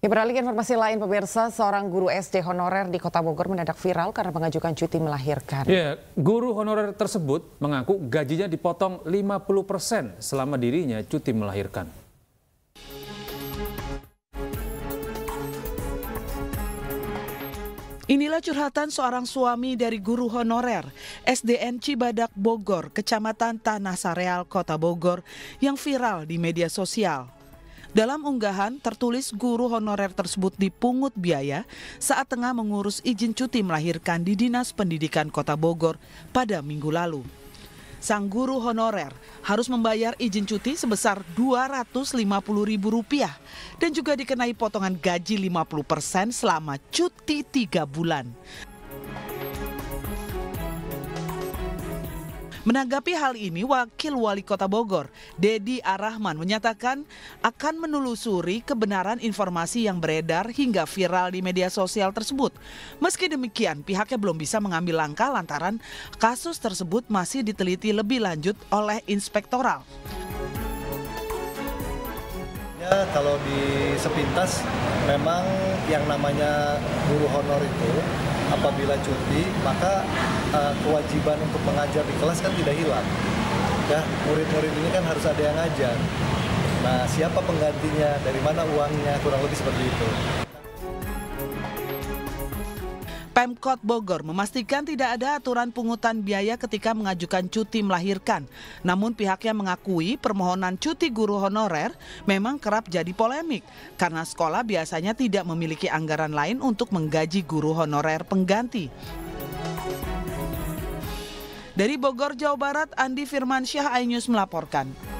Beralih ke informasi lain, pemirsa, seorang guru SD honorer di Kota Bogor mendadak viral karena mengajukan cuti melahirkan. Guru honorer tersebut mengaku gajinya dipotong 50% selama dirinya cuti melahirkan. Inilah curhatan seorang suami dari guru honorer SDN Cibadak Bogor, Kecamatan Tanah Sareal, Kota Bogor yang viral di media sosial. Dalam unggahan tertulis guru honorer tersebut dipungut biaya saat tengah mengurus izin cuti melahirkan di Dinas Pendidikan Kota Bogor pada minggu lalu. Sang guru honorer harus membayar izin cuti sebesar Rp250.000 dan juga dikenai potongan gaji 50% selama cuti 3 bulan. Menanggapi hal ini, Wakil Wali Kota Bogor, Dedi Arahman, menyatakan akan menelusuri kebenaran informasi yang beredar hingga viral di media sosial tersebut. Meski demikian, pihaknya belum bisa mengambil langkah lantaran kasus tersebut masih diteliti lebih lanjut oleh inspektoral. Ya, kalau di sepintas, memang yang namanya guru honor itu apabila cuti, maka kewajiban untuk mengajar di kelas kan tidak hilang. Ya, murid-murid ini kan harus ada yang ngajar. Nah, siapa penggantinya, dari mana uangnya, kurang lebih seperti itu. Pemkot Bogor memastikan tidak ada aturan pungutan biaya ketika mengajukan cuti melahirkan. Namun pihaknya mengakui permohonan cuti guru honorer memang kerap jadi polemik karena sekolah biasanya tidak memiliki anggaran lain untuk menggaji guru honorer pengganti. Dari Bogor, Jawa Barat, Andi Firmansyah Ainus melaporkan.